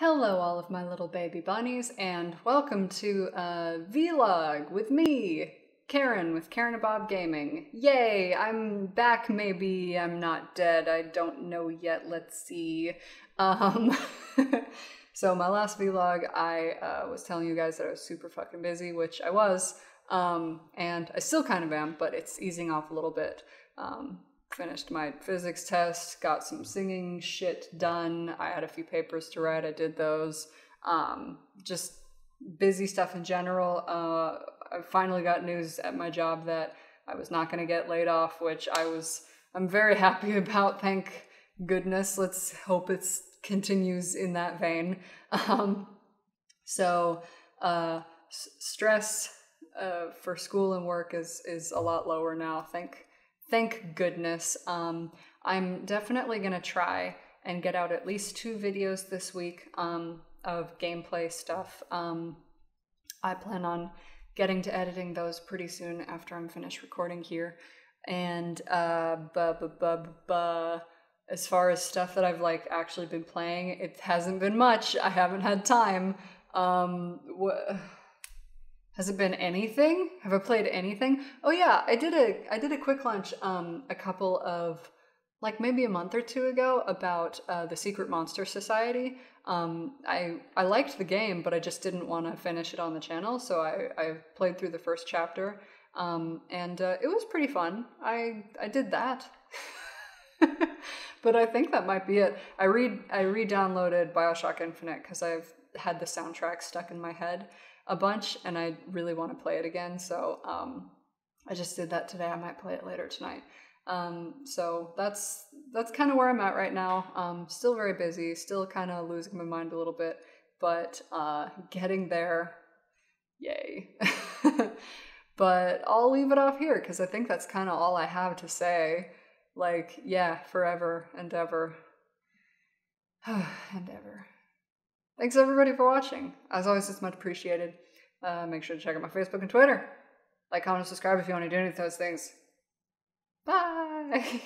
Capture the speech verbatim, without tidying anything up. Hello all of my little baby bunnies, and welcome to a vlog with me, Karen, with Karen and Bob Gaming. Yay, I'm back, maybe I'm not dead, I don't know yet, let's see. Um, so my last vlog, I uh, was telling you guys that I was super fucking busy, which I was, um, and I still kind of am, but it's easing off a little bit. Um, Finished my physics test, got some singing shit done. I had a few papers to write, I did those. Um, just busy stuff in general. Uh, I finally got news at my job that I was not gonna get laid off, which I was, I'm very happy about, thank goodness. Let's hope it continues in that vein. Um, so uh, s stress uh, for school and work is, is a lot lower now, thank Thank goodness. Um, I'm definitely gonna try and get out at least two videos this week um, of gameplay stuff. Um, I plan on getting to editing those pretty soon after I'm finished recording here. And uh, buh, buh, buh, buh, buh. As far as stuff that I've like actually been playing, it hasn't been much. I haven't had time. Um, wh- Has it been anything? Have I played anything? Oh yeah, I did a I did a quick lunch um, a couple of, like maybe a month or two ago about uh, the Secret Monster Society. Um, I, I liked the game, but I just didn't want to finish it on the channel, so I, I played through the first chapter, um, and uh, it was pretty fun. I, I did that. But I think that might be it. I, re I re-downloaded Bioshock Infinite because I've had the soundtrack stuck in my head a bunch, and I really want to play it again, so um, I just did that today. I might play it later tonight. Um, so that's that's kind of where I'm at right now. Um, still very busy, still kind of losing my mind a little bit, but uh, getting there, yay. But I'll leave it off here, because I think that's kind of all I have to say. Like, yeah, forever and ever. And ever. Thanks everybody for watching. As always, it's much appreciated. Uh, make sure to check out my Facebook and Twitter. Like, comment, and subscribe if you want to do any of those things. Bye!